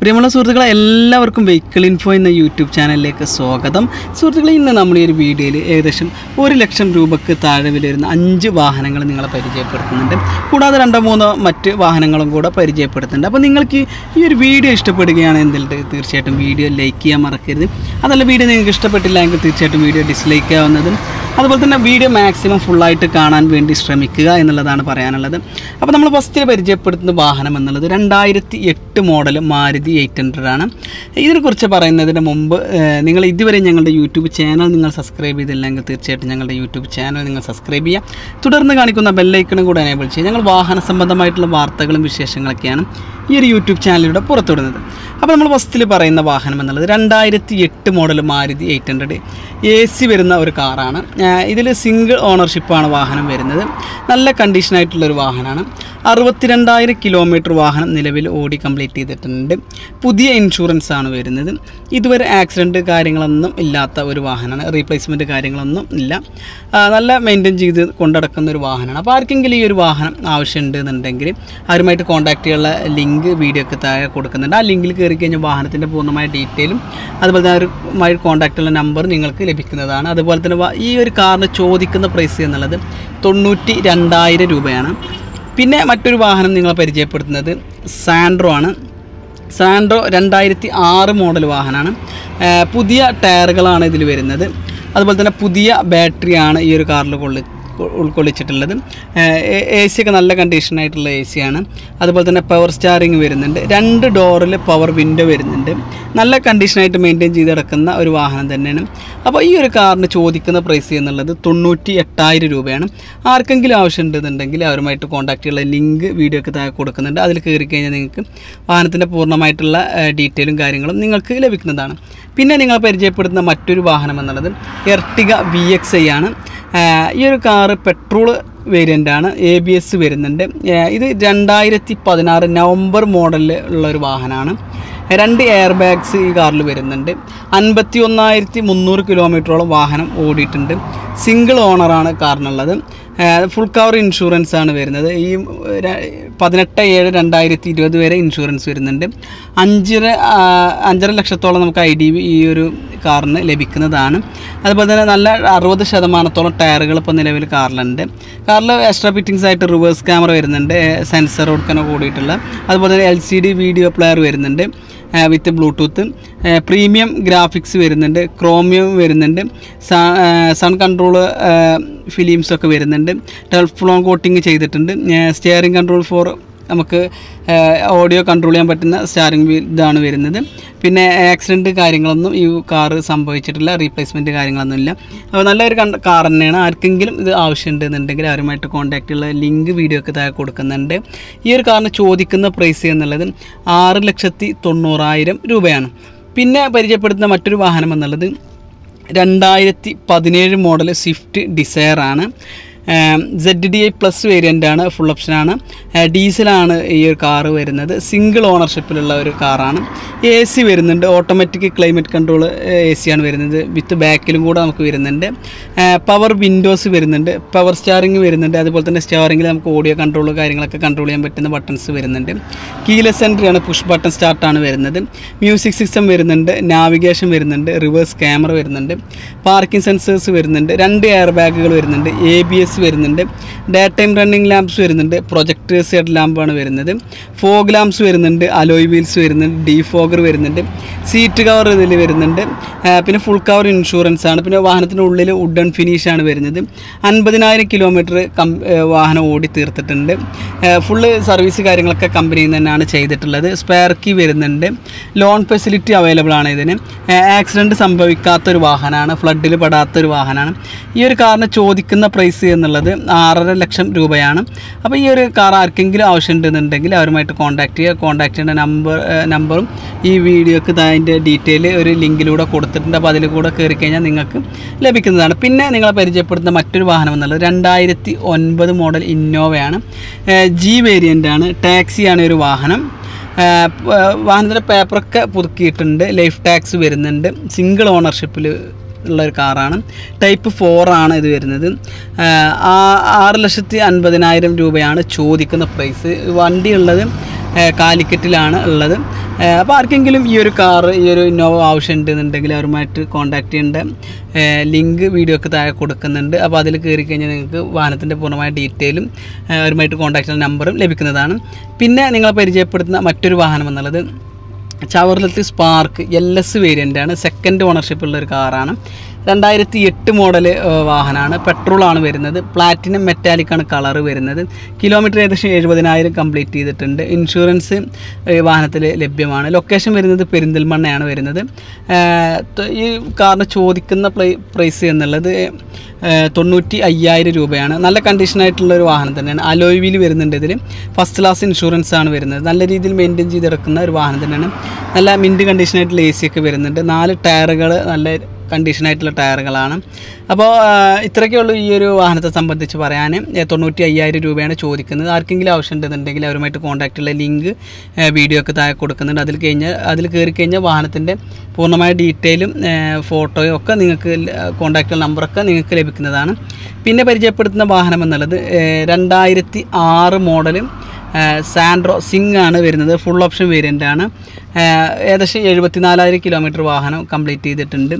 പ്രിയമുള്ള സുഹൃത്തുക്കളെ എല്ലാവർക്കും വെഹിക്കിൾ ഇൻഫോ എന്ന യൂട്യൂബ് ചാനലിലേക്ക് സ്വാഗതം. സുഹൃത്തുക്കളെ ഇന്ന് നമ്മൾ ഈ ഒരു വീഡിയോയിൽ ഏകദേശം 1 ലക്ഷം രൂപയ്ക്ക് താഴെ വിലയിരുന്ന 5 വാഹനങ്ങൾ നിങ്ങളെ പരിചയപ്പെടുത്തുന്നുണ്ട്. കൂടാതെ 2 3 മറ്റ് വാഹനങ്ങളും കൂടെ പരിചയപ്പെടുത്തുന്നുണ്ട്. അപ്പോൾ നിങ്ങൾക്ക് ഈ ഒരു വീഡിയോ ഇഷ്ടപ്പെടുകയാണെങ്കിൽ തീർച്ചയായിട്ടും വീഡിയോ ലൈക്ക് ചെയ്യാൻ മറക്കരുത്. അതല്ല വീഡിയോ നിങ്ങൾക്ക് ഇഷ്ടപ്പെട്ടില്ല എങ്കിൽ തീർച്ചയായിട്ടും വീഡിയോ ഡിസ്ലൈക്ക് ചെയ്യാവുന്നതും, അതുപോലെ തന്നെ വീഡിയോ മാക്സിമം ഫുള്ളായിട്ട് കാണാൻ വേണ്ടി ശ്രമിക്കുക എന്നുള്ളതാണ് പറയാനുള്ളത്. അപ്പോൾ നമ്മൾ ഫസ്റ്റ് പരിചയപ്പെടുത്തുന്ന വാഹനം എന്നുള്ളത് 2008 മോഡൽ മാരുതി 800 ആണ്. ഇതിനെക്കുറിച്ച് പറയുന്നതിന് മുമ്പ് നിങ്ങൾ ഇതുവരെ ഞങ്ങളുടെ യൂട്യൂബ് ചാനൽ നിങ്ങൾ സബ്സ്ക്രൈബ് ചെയ്തില്ലെങ്കിൽ തീർച്ചയായിട്ടും ഞങ്ങളുടെ യൂട്യൂബ് ചാനൽ നിങ്ങൾ സബ്സ്ക്രൈബ് ചെയ്യുക. തുടർന്ന് കാണിക്കുന്ന ബെല്ലൈക്കണും കൂടെ എനേബിൾ ചെയ്യുക. ഞങ്ങൾ വാഹന സംബന്ധമായിട്ടുള്ള വാർത്തകളും വിശേഷങ്ങളൊക്കെയാണ് ഈ ഒരു യൂട്യൂബ് ചാനലിലൂടെ പുറത്തുവിടുന്നത്. അപ്പോൾ നമ്മൾ ഫസ്റ്റിൽ പറയുന്ന വാഹനം എന്നുള്ളത് 2008 മോഡൽ മാരുതി 800 AC വരുന്ന ഒരു കാറാണ്. ഇതിൽ സിംഗിൾ ഓണർഷിപ്പാണ് വാഹനം വരുന്നത്. നല്ല കണ്ടീഷനായിട്ടുള്ളൊരു വാഹനമാണ്. 62,000 കിലോമീറ്റർ വാഹനം നിലവിൽ ഓടി കംപ്ലീറ്റ് ചെയ്തിട്ടുണ്ട്. പുതിയ ഇൻഷുറൻസ് ആണ് വരുന്നത്. ഇതുവരെ ആക്സിഡൻറ്റ് കാര്യങ്ങളൊന്നും ഇല്ലാത്ത ഒരു വാഹനമാണ്. റീപ്ലേസ്മെൻറ്റ് കാര്യങ്ങളൊന്നും ഇല്ല. നല്ല മെയിൻറ്റെയിൻ ചെയ്ത് കൊണ്ടടക്കുന്ന ഒരു വാഹനമാണ്. അപ്പോൾ ആർക്കെങ്കിലും ഈ ഒരു വാഹനം ആവശ്യമുണ്ട് എന്നുണ്ടെങ്കിൽ അവരുമായിട്ട് കോൺടാക്റ്റ് ചെയ്യാനുള്ള ലിങ്ക് വീഡിയോക്ക് താഴെ കൊടുക്കുന്നുണ്ട്. ആ ലിങ്കിൽ കയറി കഴിഞ്ഞാൽ വാഹനത്തിൻ്റെ പൂർണ്ണമായ ഡീറ്റെയിലും അതുപോലെ തന്നെ അവരുമായി കോൺടാക്റ്റ് ഉള്ള നമ്പർ നിങ്ങൾക്ക് ലഭിക്കുന്നതാണ്. അതുപോലെ തന്നെ ഈ ഒരു കാറിന് ചോദിക്കുന്ന പ്രൈസ് എന്നുള്ളത് 92,000 രൂപയാണ്. പിന്നെ മറ്റൊരു വാഹനം നിങ്ങളെ പരിചയപ്പെടുത്തുന്നത് സാൻഡ്രോ ആണ്. സാൻഡ്രോ 2006 മോഡൽ വാഹനമാണ്. പുതിയ ടയറുകളാണ് ഇതിൽ വരുന്നത്. അതുപോലെ തന്നെ പുതിയ ബാറ്ററിയാണ് ഈ ഒരു കാറിൽ ഉൾക്കൊള്ളിച്ചിട്ടുള്ളത്. എ സി ഒക്കെ നല്ല കണ്ടീഷനായിട്ടുള്ള എ സിയാണ്. അതുപോലെ തന്നെ പവർ സ്റ്റാറിങ് വരുന്നുണ്ട്. 2 ഡോറിൽ പവർ വിൻഡോ വരുന്നുണ്ട്. നല്ല കണ്ടീഷനായിട്ട് മെയിൻറ്റെയിൻ ചെയ്ത് കിടക്കുന്ന ഒരു വാഹനം തന്നെയാണ്. അപ്പോൾ ഈ ഒരു കാറിന് ചോദിക്കുന്ന പ്രൈസ് എന്നുള്ളത് 98,000 രൂപയാണ്. ആർക്കെങ്കിലും ആവശ്യമുണ്ടെന്നുണ്ടെങ്കിൽ അവരുമായിട്ട് കോൺടാക്ട് ചെയ്യാനുള്ള ലിങ്ക് വീഡിയോക്ക് താഴെ കൊടുക്കുന്നുണ്ട്. അതിൽ കയറി കഴിഞ്ഞാൽ നിങ്ങൾക്ക് വാഹനത്തിൻ്റെ പൂർണ്ണമായിട്ടുള്ള ഡീറ്റെയിലും കാര്യങ്ങളും നിങ്ങൾക്ക് ലഭിക്കുന്നതാണ്. പിന്നെ നിങ്ങൾ പരിചയപ്പെടുത്തുന്ന മറ്റൊരു വാഹനം എന്നുള്ളത് എർട്ടിഗ VXi ആണ്. ഈ ഒരു കാറ് പെട്രോൾ വേരിയൻ്റാണ്. ABS വരുന്നുണ്ട്. ഇത് 2016 നവംബർ മോഡലിൽ ഉള്ളൊരു വാഹനമാണ്. 2 എയർ ബാഗ്സ് ഈ കാറിൽ വരുന്നുണ്ട്. 51,300 കിലോമീറ്ററോളം വാഹനം ഓടിയിട്ടുണ്ട്. സിംഗിൾ ഓണറാണ് കാറിനുള്ളത്. ഫുൾ കവർ ഇൻഷുറൻസ് ആണ് വരുന്നത്. ഈ 18/7/2020 വരെ ഇൻഷുറൻസ് വരുന്നുണ്ട്. 5.5 ലക്ഷത്തോളം നമുക്ക് IDV ഈ ഒരു കാറിന് ലഭിക്കുന്നതാണ്. അതുപോലെ തന്നെ നല്ല 60% ടയറുകൾ ഇപ്പോൾ നിലവിൽ കാറിലുണ്ട്. കാറിൽ എക്സ്ട്രാ ഫിറ്റിംഗ്സ് ആയിട്ട് റിവേഴ്സ് ക്യാമറ വരുന്നുണ്ട്. സെൻസർ കൊടുക്കാൻ കൂടിയിട്ടുള്ള അതുപോലെ തന്നെ LCD വീഡിയോ പ്ലെയർ വരുന്നുണ്ട് വിത്ത് ബ്ലൂടൂത്ത്. പ്രീമിയം ഗ്രാഫിക്സ് വരുന്നുണ്ട്. ക്രോമിയം വരുന്നുണ്ട്. സൺ കൺട്രോൾ ഫിലിംസൊക്കെ വരുന്നുണ്ട്. ടെഫ്ലോൺ കോട്ടിങ് ചെയ്തിട്ടുണ്ട്. സ്റ്റിയറിംഗ് കൺട്രോൾ ഫോർ നമുക്ക് ഓഡിയോ കൺട്രോൾ ചെയ്യാൻ പറ്റുന്ന സ്റ്റിയറിംഗ് വീൽ ഇതാണ് വരുന്നത്. പിന്നെ ആക്സിഡൻറ്റ് കാര്യങ്ങളൊന്നും ഈ കാറ് സംഭവിച്ചിട്ടില്ല. റീപ്ലേസ്മെൻറ്റ് കാര്യങ്ങളൊന്നും ഇല്ല. അപ്പോൾ നല്ലൊരു കാർ തന്നെയാണ്. ആർക്കെങ്കിലും ഇത് ആവശ്യമുണ്ടെന്നുണ്ടെങ്കിൽ അവരുമായിട്ട് കോൺടാക്റ്റ് ഉള്ള ലിങ്ക് വീഡിയോക്ക് താഴെ കൊടുക്കുന്നുണ്ട്. ഈ ഒരു കാറിന് ചോദിക്കുന്ന പ്രൈസ് എന്നുള്ളത് 6,90,000 രൂപയാണ്. പിന്നെ പരിചയപ്പെടുത്തുന്ന മറ്റൊരു വാഹനം എന്നുള്ളത് 2017 മോഡൽ സ്വിഫ്റ്റ് ഡിസയർ ആണ്. ZDi+ വേരിയൻ്റാണ്. ഫുൾ ഓപ്ഷനാണ്. ഡീസലാണ് ഈ ഒരു കാറ് വരുന്നത്. സിംഗിൾ ഓണർഷിപ്പിലുള്ള ഒരു കാറാണ്. AC വരുന്നുണ്ട്. ഓട്ടോമാറ്റിക് ക്ലൈമറ്റ് കൺട്രോൾ AC ആണ് വരുന്നത്. വിത്ത് ബാക്കിലും കൂടെ നമുക്ക് വരുന്നുണ്ട്. പവർ വിൻഡോസ് വരുന്നുണ്ട്. പവർ സ്റ്റിയറിംഗ് വരുന്നുണ്ട്. അതുപോലെ തന്നെ സ്റ്റിയറിംഗിൽ നമുക്ക് ഓഡിയോ കൺട്രോൾ കാര്യങ്ങളൊക്കെ കൺട്രോൾ ചെയ്യാൻ പറ്റുന്ന ബട്ടൺസ് വരുന്നുണ്ട്. കീലെസ് എൻട്രിയാണ്. പുഷ് ബട്ടൺ സ്റ്റാർട്ടാണ് വരുന്നത്. മ്യൂസിക് സിസ്റ്റം വരുന്നുണ്ട്. നാവിഗേഷൻ വരുന്നുണ്ട്. റിവേഴ്സ് ക്യാമറ വരുന്നുണ്ട്. പാർക്കിംഗ് സെൻസേഴ്സ് വരുന്നുണ്ട്. 2 എയർ ബാഗുകൾ വരുന്നുണ്ട്. ABS വരുന്നുണ്ട്. ഡേ ടൈം റണ്ണിങ് ലാംപ്സ് വരുന്നുണ്ട്. പ്രൊജക്ടേഴ്സ് ഹെഡ് ലാമ്പാണ് വരുന്നത്. ഫോഗ് ലാംപ്സ് വരുന്നുണ്ട്. അലോയ് വീൽസ് വരുന്നുണ്ട്. ഡിഫോഗർ വരുന്നുണ്ട്. സീറ്റ് കവർ ഇതിൽ വരുന്നുണ്ട്. പിന്നെ ഫുൾ കവർ ഇൻഷുറൻസ് ആണ്. പിന്നെ വാഹനത്തിനുള്ളിൽ വുഡൻ ഫിനിഷാണ് വരുന്നത്. 50,000 കിലോമീറ്റർ വാഹനം ഓടി തീർത്തിട്ടുണ്ട്. ഫുള്ള് സർവീസ് കാര്യങ്ങളൊക്കെ കമ്പനിയിൽ നിന്ന് തന്നെയാണ് ചെയ്തിട്ടുള്ളത്. സ്പാർക്ക് വരുന്നുണ്ട്. ലോൺ ഫെസിലിറ്റി അവൈലബിൾ ആണ് ഇതിന്. ആക്സിഡൻറ്റ് സംഭവിക്കാത്തൊരു വാഹനമാണ്. ഫ്ലഡിൽ പെടാത്തൊരു വാഹനമാണ്. ഈ ഒരു കാറിന് ചോദിക്കുന്ന പ്രൈസ് എന്നുള്ളത് 6.5 ലക്ഷം രൂപയാണ്. അപ്പോൾ ഈ ഒരു കാർ ആർക്കെങ്കിലും ആവശ്യമുണ്ടെന്നുണ്ടെങ്കിൽ അവരുമായിട്ട് കോൺടാക്റ്റ് ചെയ്യുക. കോൺടാക്റ്റ് ചെയ്യേണ്ട നമ്പറും ഈ വീഡിയോക്ക് അതിൻ്റെ ഡീറ്റെയിൽ ഒരു ലിങ്കിലൂടെ കൊടുത്തിട്ടുണ്ട്. അപ്പോൾ അതിൽ കൂടെ കയറി കഴിഞ്ഞാൽ നിങ്ങൾക്ക് ലഭിക്കുന്നതാണ്. പിന്നെ നിങ്ങളെ പരിചയപ്പെടുത്തുന്ന മറ്റൊരു വാഹനം എന്നുള്ളത് 2009 മോഡൽ ഇന്നോവയാണ്. G വേരിയൻ്റാണ്. ടാക്സിയാണ് ഒരു വാഹനം. വാഹനത്തിൻ്റെ പേപ്പറൊക്കെ പുതുക്കിയിട്ടുണ്ട്. ലൈഫ് ടാക്സ് വരുന്നുണ്ട്. സിംഗിൾ ഓണർഷിപ്പിൽ ഉള്ളൊരു കാറാണ്. Type 4 ആണ് ഇത് വരുന്നത്. 6,50,000 രൂപയാണ് ചോദിക്കുന്ന പ്രൈസ്. വണ്ടി ഉള്ളത് കാലിക്കറ്റിലാണ് ഉള്ളത്. അപ്പോൾ ആർക്കെങ്കിലും ഈ ഒരു കാർ ഈ ഒരു ഇന്നോവ ആവശ്യമുണ്ടെന്നുണ്ടെങ്കിൽ അവരുമായിട്ട് കോൺടാക്ട് ചെയ്യേണ്ട ലിങ്ക് വീഡിയോക്ക് താഴെ കൊടുക്കുന്നുണ്ട്. അപ്പോൾ അതിൽ കയറി കഴിഞ്ഞാൽ നിങ്ങൾക്ക് വാഹനത്തിൻ്റെ പൂർണ്ണമായ ഡീറ്റെയിലും അവരുമായിട്ട് കോൺടാക്ട് ചെയ്യുന്ന നമ്പറും ലഭിക്കുന്നതാണ്. പിന്നെ നിങ്ങളെ പരിചയപ്പെടുത്തുന്ന മറ്റൊരു വാഹനം എന്നുള്ളത് ചവർലത്ത് സ്പാർക്ക് LS വേരിയൻ്റാണ്. സെക്കൻഡ് ഓണർഷിപ്പുള്ളൊരു കാറാണ്. 2008 മോഡൽ വാഹനമാണ്. പെട്രോളാണ് വരുന്നത്. പ്ലാറ്റിനം മെറ്റാലിക്കാണ് കളർ വരുന്നത്. കിലോമീറ്റർ ഏകദേശം 70,000 കംപ്ലീറ്റ് ചെയ്തിട്ടുണ്ട്. ഇൻഷുറൻസ് വാഹനത്തിൽ ലഭ്യമാണ്. ലൊക്കേഷൻ വരുന്നത് പെരിന്തൽമണ്ണയാണ് വരുന്നത്. ഈ കാറിന് ചോദിക്കുന്ന പ്രൈസ് എന്നുള്ളത് 95,000 രൂപയാണ്. നല്ല കണ്ടീഷനായിട്ടുള്ളൊരു വാഹനം തന്നെയാണ്. അലോയ് വീൽ വരുന്നുണ്ട്. ഇതിൽ ഫസ്റ്റ് ക്ലാസ് ഇൻഷുറൻസ് ആണ് വരുന്നത്. നല്ല രീതിയിൽ മെയിൻറ്റെയിൻ ചെയ്തെടുക്കുന്ന ഒരു വാഹനം തന്നെയാണ്. നല്ല മിൻറ്റ് കണ്ടീഷനായിട്ടുള്ള AC ഒക്കെ വരുന്നുണ്ട്. 4 ടയറുകൾ നല്ല കണ്ടീഷനായിട്ടുള്ള ടയറുകളാണ്. അപ്പോൾ ഇത്രയൊക്കെ ഉള്ളൂ ഈ ഒരു വാഹനത്തെ സംബന്ധിച്ച് പറയാൻ. 95,000 രൂപയാണ് ചോദിക്കുന്നത്. ആർക്കെങ്കിലും ആവശ്യമുണ്ടെന്നുണ്ടെങ്കിൽ അവരുമായിട്ട് കോൺടാക്റ്റുള്ള ലിങ്ക് വീഡിയോക്ക് താഴെ കൊടുക്കുന്നുണ്ട്. അതിൽ കയറി കഴിഞ്ഞാൽ വാഹനത്തിൻ്റെ പൂർണ്ണമായ ഡീറ്റെയിലും ഫോട്ടോയും ഒക്കെ നിങ്ങൾക്ക് കോൺടാക്റ്റുള്ള നമ്പറൊക്കെ നിങ്ങൾക്ക് ലഭിക്കുന്നതാണ്. പിന്നെ പരിചയപ്പെടുത്തുന്ന വാഹനം എന്നുള്ളത് 2006 മോഡൽ സാൻഡ്രോ സിംഗ് ആണ് വരുന്നത്. ഫുൾ ഓപ്ഷൻ വേരിയൻ്റാണ്. ഏകദേശം 74,000 കിലോമീറ്റർ വാഹനം കംപ്ലീറ്റ് ചെയ്തിട്ടുണ്ട്.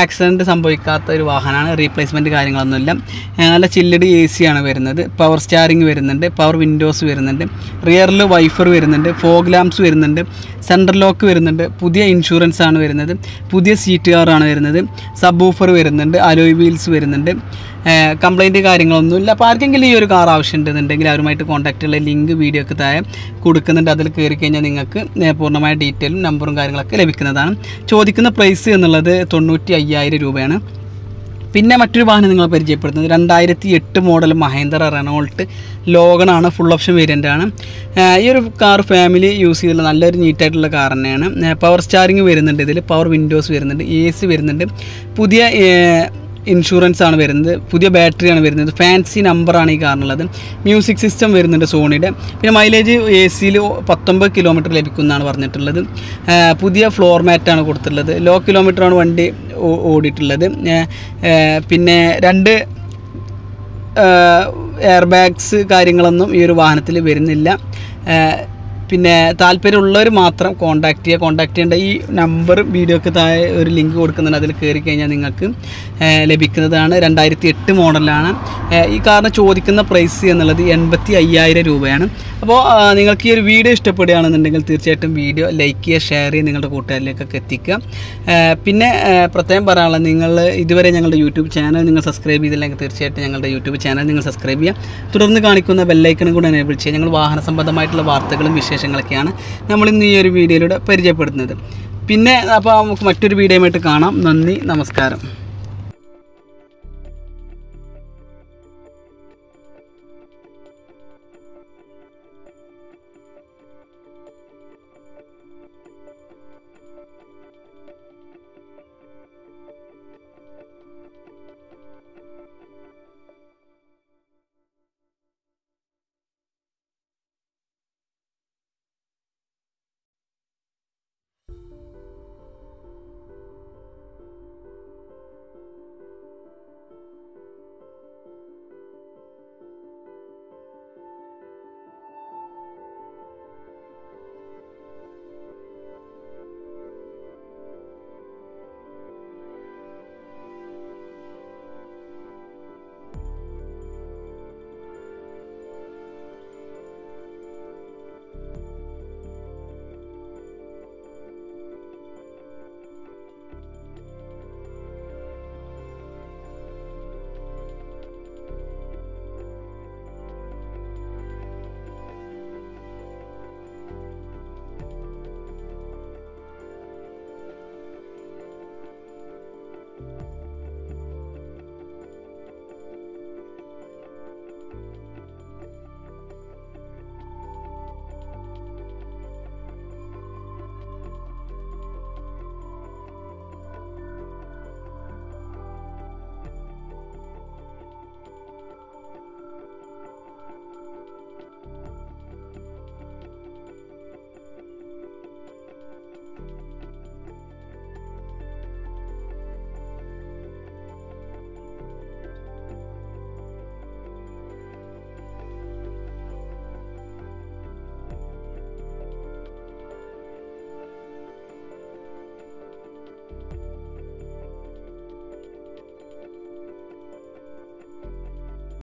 ആക്സിഡൻറ്റ് സംഭവിക്കാത്ത ഒരു വാഹനമാണ്. റീപ്ലേസ്മെൻറ്റ് കാര്യങ്ങളൊന്നുമില്ല. നല്ല ചില്ലടി AC ആണ് വരുന്നത്. പവർ സ്റ്റിയറിംഗ് വരുന്നുണ്ട്. പവർ വിൻഡോസ് വരുന്നുണ്ട്. റിയറിൽ വൈഫർ വരുന്നുണ്ട്. ഫോഗ് ലാംപ്സ് വരുന്നുണ്ട്. സെൻട്രൽ ലോക്ക് വരുന്നുണ്ട്. പുതിയ ഇൻഷുറൻസ് ആണ് വരുന്നത്. പുതിയ സീറ്റ് കവറാണ് വരുന്നത്. സബ്വൂഫർ വരുന്നുണ്ട്. അലോയ് വീൽസ് വരുന്നുണ്ട്. കംപ്ലൈൻറ്റ് കാര്യങ്ങളൊന്നുമില്ല. അപ്പോൾ ആർക്കെങ്കിലും ഈ ഒരു കാർ ആവശ്യമുണ്ടെന്നുണ്ടെങ്കിൽ അവരുമായിട്ട് കോൺടാക്റ്റുള്ള ലിങ്ക് വീഡിയോക്ക് താഴെ കൊടുക്കുന്നുണ്ട്. അതിൽ കയറി കഴിഞ്ഞാൽ നിങ്ങൾക്ക് പൂർണ്ണമായ ഡീറ്റെയിലും നമ്പറും കാര്യങ്ങളൊക്കെ ലഭിക്കുന്നതാണ്. ചോദിക്കുന്ന പ്രൈസ് എന്നുള്ളത് 95,000 രൂപയാണ്. പിന്നെ മറ്റൊരു വാഹനം നിങ്ങളെ പരിചയപ്പെടുത്തുന്നത് 2008 മോഡൽ മഹീന്ദ്ര റെനോൾട്ട് ലോഗണാണ്. ഫുൾ ഓപ്ഷൻ വേരിയൻ്റാണ്. ഈ ഒരു കാർ ഫാമിലി യൂസ് ചെയ്തുള്ള നല്ലൊരു നീറ്റായിട്ടുള്ള കാർ തന്നെയാണ്. പവർ സ്റ്റിയറിംഗ് വരുന്നുണ്ട്. ഇതിൽ പവർ വിൻഡോസ് വരുന്നുണ്ട്. AC വരുന്നുണ്ട്. പുതിയ ഇൻഷുറൻസ് ആണ് വരുന്നത്. പുതിയ ബാറ്ററിയാണ് വരുന്നത്. ഫാൻസി നമ്പറാണ് ഈ കാറിനുള്ളത്. മ്യൂസിക് സിസ്റ്റം വരുന്നുണ്ട് സോണിയുടെ. പിന്നെ മൈലേജ് AC 19 കിലോമീറ്റർ ലഭിക്കുന്നതാണ് പറഞ്ഞിട്ടുള്ളത്. പുതിയ ഫ്ലോർ മാറ്റാണ് കൊടുത്തിട്ടുള്ളത്. ലോ കിലോമീറ്ററാണ് വണ്ടി ഓടിയിട്ടുള്ളത്. പിന്നെ 2 എയർ ബാഗ്സ് കാര്യങ്ങളൊന്നും ഈ ഒരു വാഹനത്തിൽ വരുന്നില്ല. പിന്നെ താല്പര്യമുള്ളവർ മാത്രം കോൺടാക്റ്റ് ചെയ്യേണ്ട ഈ നമ്പർ വീഡിയോക്ക് താഴെ ഒരു ലിങ്ക് കൊടുക്കുന്നുണ്ട്. അതിൽ കയറി കഴിഞ്ഞാൽ നിങ്ങൾക്ക് ലഭിക്കുന്നതാണ്. 2008 മോഡലാണ്. ഈ കാറിന് ചോദിക്കുന്ന പ്രൈസ് എന്നുള്ളത് 85,000 രൂപയാണ്. അപ്പോൾ നിങ്ങൾക്ക് ഈ ഒരു വീഡിയോ ഇഷ്ടപ്പെടുകയാണെന്നുണ്ടെങ്കിൽ തീർച്ചയായിട്ടും വീഡിയോ ലൈക്ക് ചെയ്യുക, ഷെയർ ചെയ്യുക, നിങ്ങളുടെ കൂട്ടുകാരിലേക്കൊക്കെ എത്തിക്കുക. പിന്നെ പ്രത്യേകം പറയാനുള്ളത്, നിങ്ങൾ ഇതുവരെ ഞങ്ങളുടെ YouTube ചാനൽ നിങ്ങൾ സബ്സ്ക്രൈബ് ചെയ്തില്ലെങ്കിൽ തീർച്ചയായിട്ടും ഞങ്ങളുടെ YouTube ചാനൽ നിങ്ങൾ സബ്സ്ക്രൈബ് ചെയ്യുക. തുടർന്ന് കാണിക്കുന്ന ബെല്ലൈക്കണും കൂടെ എനേബിൾ ചെയ്യുക. ഞങ്ങൾ വാഹന സംബന്ധമായിട്ടുള്ള വാർത്തകളും വിശേഷങ്ങളൊക്കെയാണ് നമ്മളിന്ന് ഈ ഒരു വീഡിയോയിലൂടെ പരിചയപ്പെടുത്തുന്നത്. പിന്നെ അപ്പോൾ നമുക്ക് മറ്റൊരു വീഡിയോയുമായിട്ട് കാണാം. നന്ദി, നമസ്കാരം.